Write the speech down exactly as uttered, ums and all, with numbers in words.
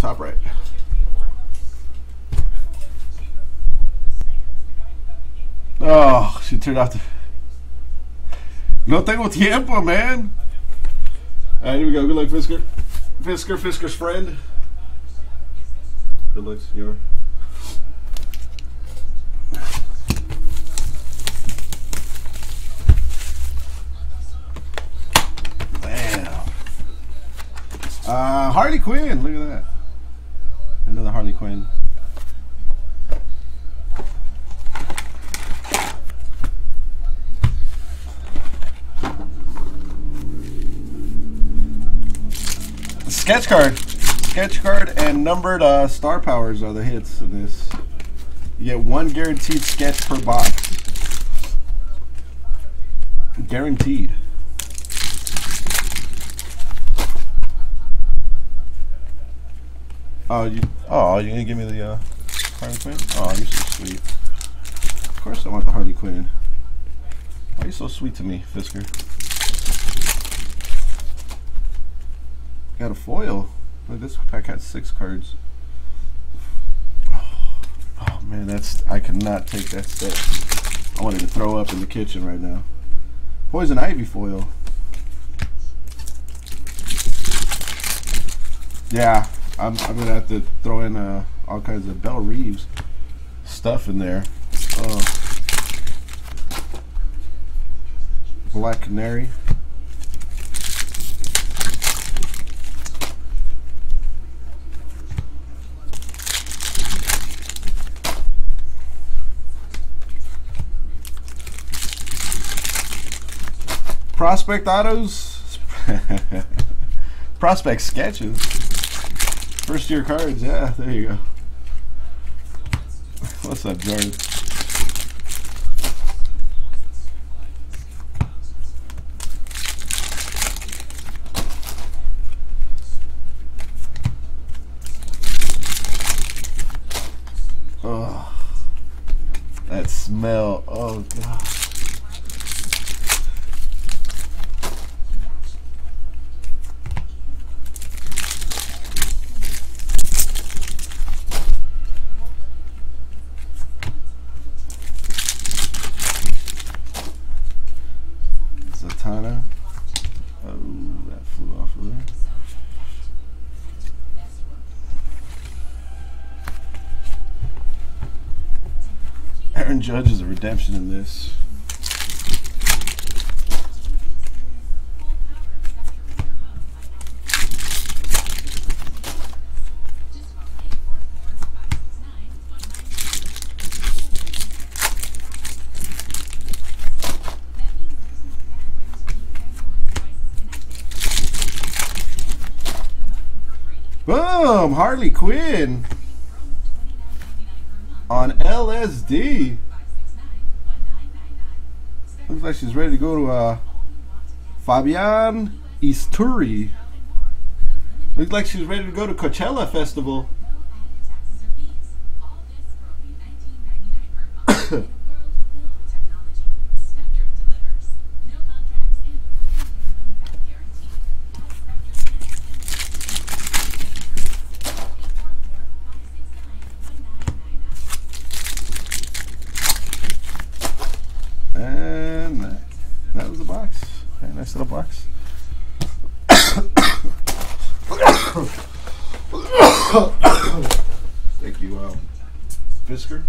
top right. Oh, she turned off the... No tengo tiempo, man. Alright, here we go. Good luck, Fisker. Fisker, Fisker's friend. Good luck, senor. Damn. Uh, Harley Quinn. Look at that. Another Harley Quinn. Sketch card. Sketch card and numbered uh, star powers are the hits in this. You get one guaranteed sketch per box. Guaranteed. Oh, you, oh, you're going to give me the uh, Harley Quinn? Oh, you're so sweet. Of course I want the Harley Quinn. Why are you so sweet to me, Fisker? Got a foil. Look, this pack had six cards. Oh, oh man, that's, I could not take that step. I wanted to throw up in the kitchen right now. Poison Ivy foil. Yeah, I'm, I'm gonna have to throw in uh, all kinds of Belle Reeves stuff in there. Oh. Black Canary. Prospect Autos, Prospect Sketches, first year cards, yeah, there you go. What's up, Jordan? Oh, that smell, oh god. Aaron Judge is a redemption in this. Boom! Harley Quinn! On L S D. Looks like she's ready to go to uh, Fabian Isturi. Looks like she's ready to go to Coachella Festival. Nice little box. Thank you, um, Fisker.